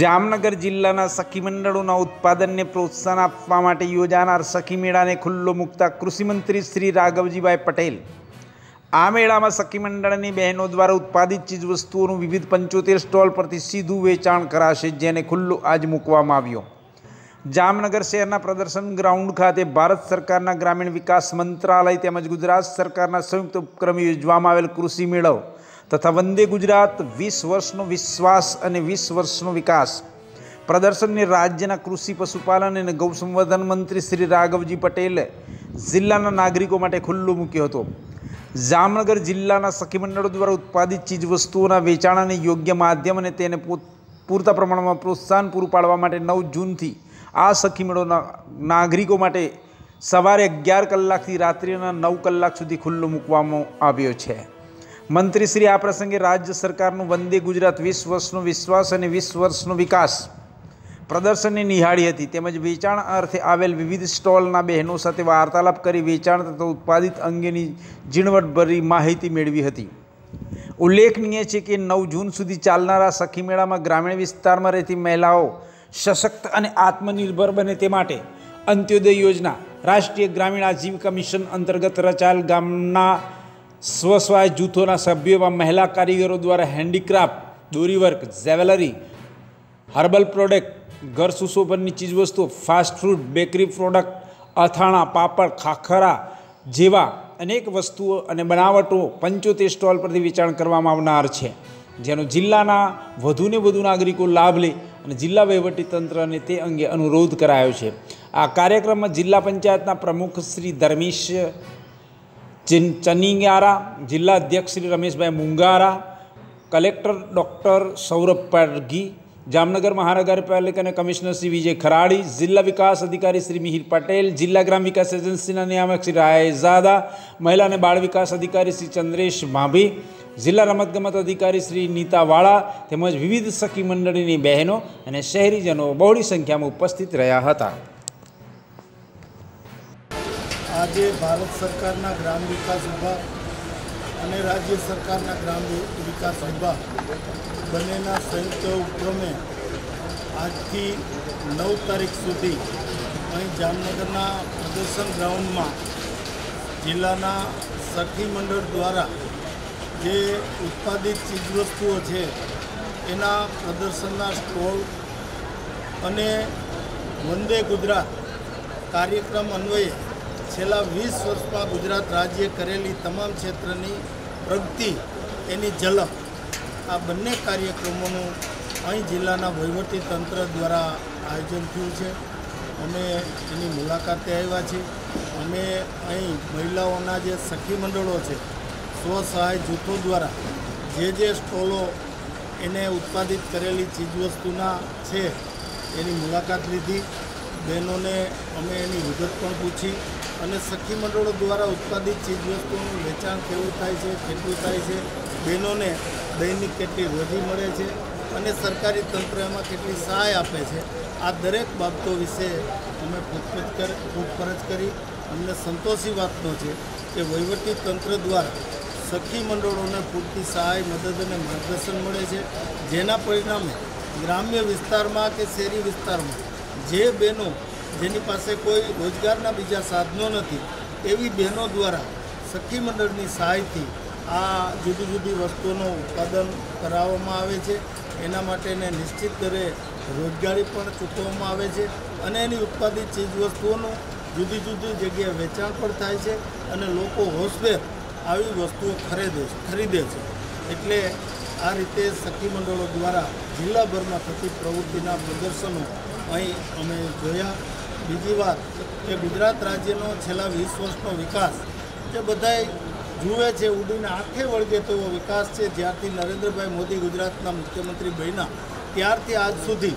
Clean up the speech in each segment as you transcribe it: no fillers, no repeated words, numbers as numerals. જામનગર જિલ્લાના સખી મંડળોના ઉત્પાદનને પ્રોત્સાહન આપવા માટે યોજાનાર સખી મેળાને ખુલ્લો મુકતા કૃષિમંત્રી શ્રી રાઘવજીભાઈ પટેલ આ મેળામાં સખી મંડળની બહેનો દ્વારા ઉત્પાદિત ચીજવસ્તુઓનું વિવિધ 75 સ્ટોલ પરથી સીધું વેચાણ કરાશે, જેને ખુલ્લો આજ મૂકવામાં આવ્યો। જામનગર શહેરના પ્રદર્શન ગ્રાઉન્ડ ખાતે ભારત સરકારના ગ્રામીણ વિકાસ મંત્રાલય તેમજ ગુજરાત સરકારના સંયુક્ત ઉપક્રમે યોજવામાં આવેલ કૃષિ મેળો तथा वंदे गुजरात 20 वर्षनो विश्वास अने 20 वर्षनो विकास प्रदर्शन ने राज्यना कृषि पशुपालन अने गौ संवर्धन मंत्री श्री राघवजी पटेले जिल्लाना नागरिकों माटे खुल्लो मूक्यो हतो। जामनगर जिल्लाना सखी मंडळो द्वारा उत्पादित चीज वस्तुओना वेचाणने योग्य माध्यम अने तेने पूरता प्रमाणमां प्रोत्साहन पूरुं पाडवा माटे 9 जूनथी आ सखी मेळोना नागरिकों माटे सवारे 11 कलाकथी रात्रिना 9 कलाक सुधी खुल्लो मूकवामां आव्यो छे। मंत्री श्री आ प्रसंगे राज्य सरकारनु वंदे गुजरात 20 वर्षनो विश्वास अने 20 वर्षनो विकास प्रदर्शन निहाळी हती तेमज वेचाण अर्थे आवेल विविध स्टॉलना बहनों साथे वार्तालाप करी वेचाण तथा उत्पादित अंगेनी झीणवटभरी माहिती मेळवी हती। उल्लेखनीय छे के 9 जून सुधी चालनारा सखी मेळामां ग्रामीण विस्तारमां रहेती महिलाओ सशक्त अने आत्मनिर्भर बने ते माटे अंत्योदय योजना राष्ट्रीय ग्रामीण आजीविका मिशन अंतर्गत रचायेल गामना स्वसहाय जूथों सभ्यों व महिला कारीगरों द्वारा हेन्डीक्राफ्ट, दोरीवर्क, ज्वेलरी, हर्बल प्रोडक्ट, घर सुशोभन चीजवस्तु, फास्ट फूड, बेकरी प्रोडक्ट, अथाणा, पापड़, खाखरा जेवा अनेक वस्तुओं अने बनावटों 75 स्टॉल पर वेचाण करवामां आवनार छे, जेनो जिल्लाना वधुने वधु नागरिको लाभ ले अने जिला वहीवटी तंत्रने ते अंगे अनुरोध करायो छे। आ कार्यक्रम में जिला पंचायतना प्रमुख श्री धर्मेश चि चनिंग्यारा, जिलाध्यक्ष श्री रमेश भाई मुंगारा, कलेक्टर डॉक्टर सौरभ पारघी, जामनगर महानगरपालिका ने कमिश्नर श्री विजय खराड़ी, जिला विकास अधिकारी श्री मिहिर पटेल, जिला ग्राम विकास एजेंसी नियामक श्री रेजादा, महिला ने बाल विकास अधिकारी श्री चंद्रेश मांभी, जिला रमतगमत अधिकारी श्री नीता वाला तेमज विविध सखी मंडळीनी बहनों अने शहेरीजनों बहोळी संख्या में उपस्थित रह्या हता। आज भारत सरकार ग्राम विकास विभाग और राज्य सरकार ग्राम विकास विभाग बने संयुक्त उपक्रमे आज की 9 तारीख सुधी अँ जामनगर प्रदर्शन ग्राउंड में जिला सखी मंडल द्वारा जे उत्पादित चीजवस्तुओं है एना प्रदर्शन स्टॉल अने वंदे गुजरात कार्यक्रम अन्वये छेल्ला 20 वर्ष में गुजरात राज्य करेली तमाम क्षेत्र की प्रगति एनी झलक आ बने कार्यक्रमों अँ जिला वहीवटी तंत्र द्वारा आयोजन थयुं। अमे एनी मुलाकाते आव्या छे। अमे अँ महिलाओना जे सखी मंडळों छे स्व सहाय जूथों द्वारा जे स्टॉलों एने उत्पादित करेली चीजवस्तुना छे एनी मुलाकात लीधी। बहनों ने अमे एनी विगत पण पूछी अने सखी मंडलों द्वारा उत्पादित चीजवस्तुओं वेचाण केवुं थाय छे, केटलुं थाय छे, बहनोने दैनिक केटली रोजी मळे छे अने सरकारी तंत्र में केटली सहाय आपे छे। आ दरेक बाबतों विषे अमे पूछपरछ करी। अमने संतोषी वातनो छे के वहीवटी तंत्र द्वारा सखी मंडलोने पूरती सहाय, मदद अने मार्गदर्शन मळे छे, जेना परिणामे ग्राम्य विस्तार में के शहरी विस्तार में जे बहनों जेनी पासे कोई रोजगारना बीजा साधनों नथी एवी बहनों द्वारा सखी मंडळनी सहायथी आ जुदी जुदी वस्तुओं उत्पादन कराववामां आवे छे। एना माटेने निश्चित दरे रोजगारी पण चूकववामां आवे छे अने एनी उत्पादित चीजवस्तुओं जुदी जुदी जग्याए वेचाण पण थाय छे अने लोको होसभेर आवी वस्तुओ खरीदे छे। एटले आ रीते सखी मंडळों द्वारा जिल्लाभरमां थती प्रवृत्तिना प्रदर्शनो अहीं अमे जोया। बीजी बात कि गुजरात राज्यनो छेल्ला 20 वर्षनो विकास जे बधाई जुए छे, उडीने आंखे वळगे तो विकास छे। ज्यारथी नरेंद्र भाई मोदी गुजरातना मुख्यमंत्री बन्या त्यारथी आज सुधी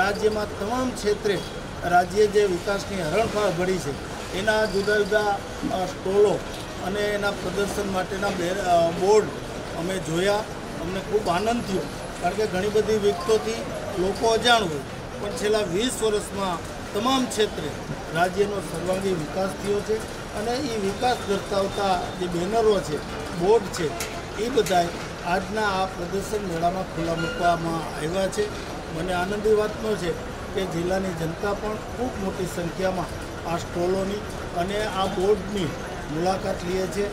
राज्य में तमाम क्षेत्रे राज्य जे विकासनी हरणफाळ भरी छे एना जुदा जुदा स्टॉलों अने एना प्रदर्शन माटेना बोर्ड अमे जोया। अमने खूब आनंद थयो कारण के घणी बधी विगतोथी लोको अजाण होय पण छेल्ला 20 वर्ष में तमाम क्षेत्रे राज्यनो सर्वांगी विकास थयो छे अने ई विकास दर्शावता जे बेनरो छे, बोर्ड छे, ए बधाय आजना आ प्रदर्शन मेळामां खुला मूकवामां आव्या छे। मैंने आनंदी बात है कि जिला की जनता खूब मोटी संख्या में आ स्टॉलों की आ बोर्ड की मुलाकात लीए छे।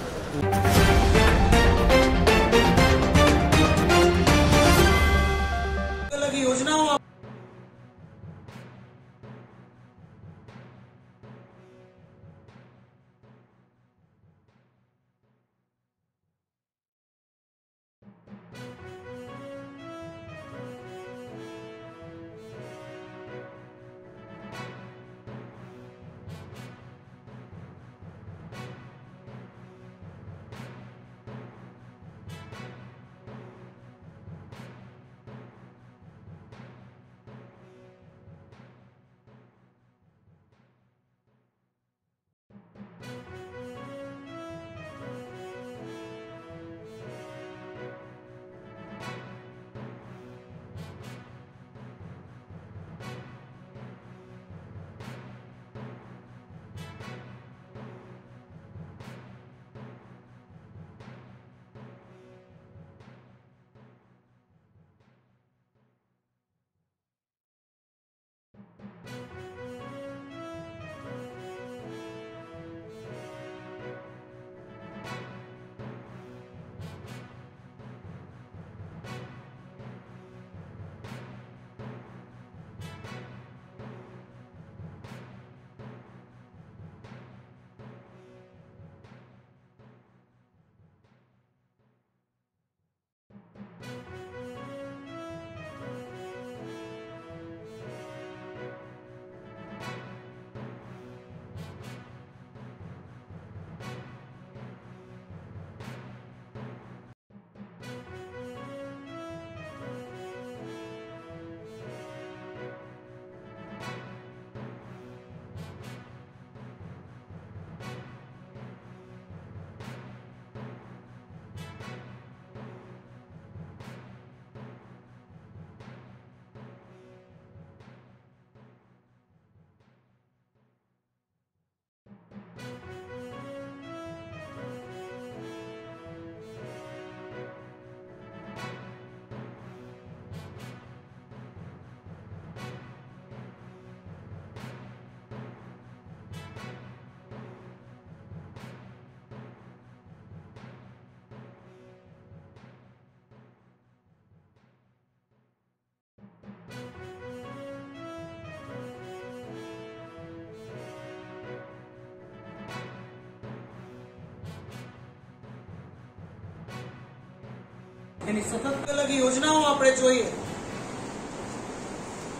सतत अलग योजनाओं आपणे जोईए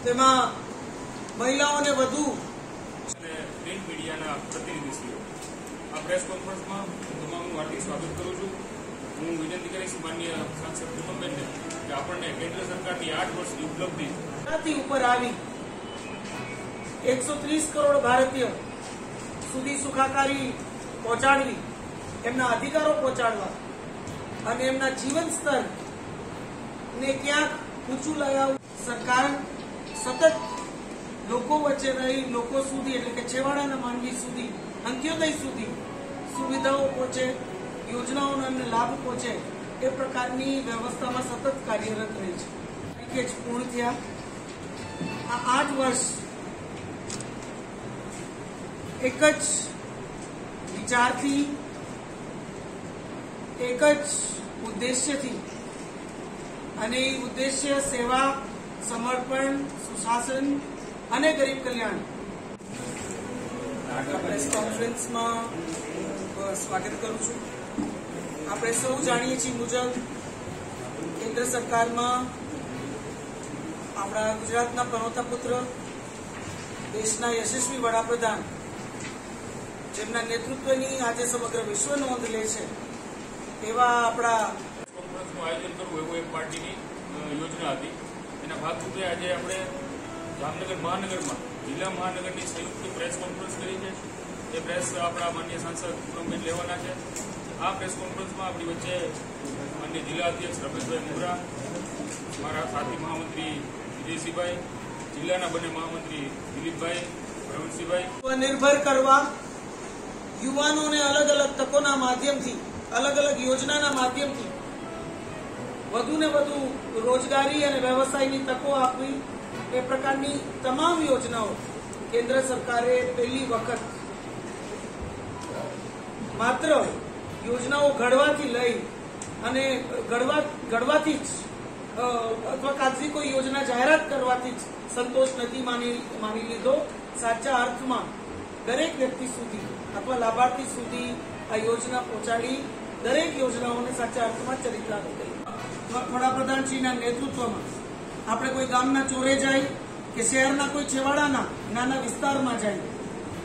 तेमां महिलाओने वधु प्रिंट मीडियाना प्रतिनिधिश्रीओ आ प्रेस कॉन्फरन्समां तमामनुं हार्दिक स्वागत करुं छुं। हुं विनंती करीश माननीय सांसद पूनमबेनने के आपणे केन्द्र सरकारनी 8 वर्षनी उपलब्धि धरती उपर आवी 130 करोड़ भारतीय सुधी सुखाकारी पहोंचाडवी, एमना अधिकारो पहोंचाडवा અને એમના જીવન સ્તર ને ક્યાંક ઊંચું લાવવું સરકાર સતત લોકો વચ્ચે રહી લોકો સુધી એટલે કે છેવાડાના માનવી સુધી અંત્યોદય સુધી સુવિધાઓ પહોંચે, યોજનાઓનો લાભ પહોંચે એ પ્રકારની વ્યવસ્થામાં સતત કાર્યરત રહી છે। પેકેજ પૂર્ણ થયા આ 8 વર્ષ એક જ વિચારથી एक उद्देश्य थी अने उद्देश्य सेवा समर्पण सुशासन अने गरीब कल्याण आटला प्रेस कॉन्फ्रेंस में स्वागत करूं छूं। आपणे सौ जाणीए छीए मुजब केन्द्र सरकार में आपणा गुजरातना पनोता पुत्र देशना यशस्वी वडाप्रधान जेमना नेतृत्वनी आज समग्र विश्व नोंध ले छे એવા આપણા કોન્ફરન્સનું આયોજન કરવું એવું એક પાર્ટીની યોજના હતી। એના ભાગરૂપે આજે આપણે જામનગર મહાનગરમાં જિલ્લા મહાનગરની સંયુક્ત પ્રેસ કોન્ફરન્સ કરી છે। એ પ્રેસ આપણા માનનીય સાંસદ પૂનમબેન લેવાના છે। આ પ્રેસ કોન્ફરન્સમાં આપણી વચ્ચે માનનીય જિલ્લા અધ્યક્ષ રમેશભાઈ મુંગારા, મારા સાથી મહામંત્રી વિજયસિંહભાઈ, જિલ્લાના બંને મહામંત્રી દિલીપભાઈ પ્રવણસિંહભાઈ। સ્વનિર્ભર કરવા યુવાનોને અલગ અલગ તકોના માધ્યમથી अलग अलग योजना माध्यम थी વધુ ને વધુ રોજગારી અને વ્યવસાયની તકો આપવી એ પ્રકારની તમામ યોજનાઓ કેન્દ્ર સરકારે પહેલી વખત માત્ર યોજનાઓ ઘડવાથી લઈ અને ઘડવાથી જ અથવા કાગજી કોઈ યોજના જાહેરાત કરવાથી જ સંતોષ નથી માની લીધો। સાચા અર્થમાં દરેક વ્યક્તિ સુધી અથવા લાભાર્થી સુધી આ યોજના પહોંચાડી દરેક યોજનાઓને સાચા અર્થમાં ચરિતાર્થ કરી। વડાપ્રધાનશ્રીના નેતૃત્વમાં આપણે કોઈ ગામના ચોરે જાય કે શહેરના કોઈ છેવાડાના નાના વિસ્તારમાં જાય,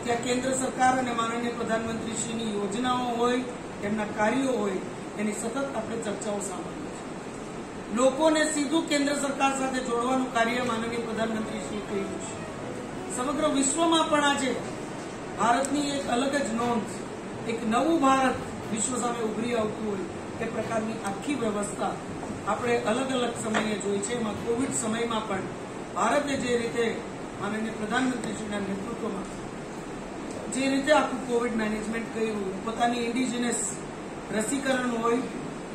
ત્યાં કેન્દ્ર સરકાર અને માનનીય પ્રધાનમંત્રીશ્રીની યોજનાઓ હોય, તેમના કાર્યો હોય, એની સતત આપણે ચર્ચાઓ સાંભળીએ છીએ। લોકોને સીધું કેન્દ્ર સરકાર સાથે જોડવાનું કાર્ય માનનીય પ્રધાનમંત્રીશ્રીએ કર્યું છે। સમગ્ર વિશ્વમાં પણ આજે ભારતની એક અલગ જ નોંધ, એક નવું ભારત વિશ્વ સામે ઉભરી આવતું હોય એ પ્રકારની આખી વ્યવસ્થા આપણે અલગ અલગ સમયે જોઈ છે। એમાં કોવિડ સમયમાં પણ ભારતે જે રીતે માનનીય પ્રધાનમંત્રીશ્રીના નેતૃત્વમાં જે રીતે આખું કોવિડ મેનેજમેન્ટ કર્યું, પોતાની ઇન્ડિજિનસ રસીકરણ હોય,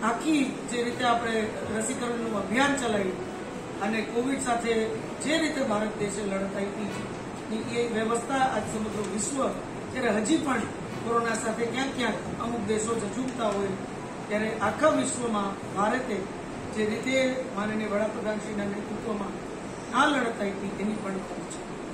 આખી જે રીતે આપણે રસીકરણનું અભિયાન ચલાવ્યું અને કોવિડ સાથે જે રીતે ભારત દેશે લડત આપી ये व्यवस्था आज समग्र विश्व जय हजी कोरोना साथ क्या क्या अमुक देशों झूंझता हो तरह आखा विश्व में भारत जी रीते माननीय वडाप्रधानश्रीना नेतृत्व में आ लड़त आई थी।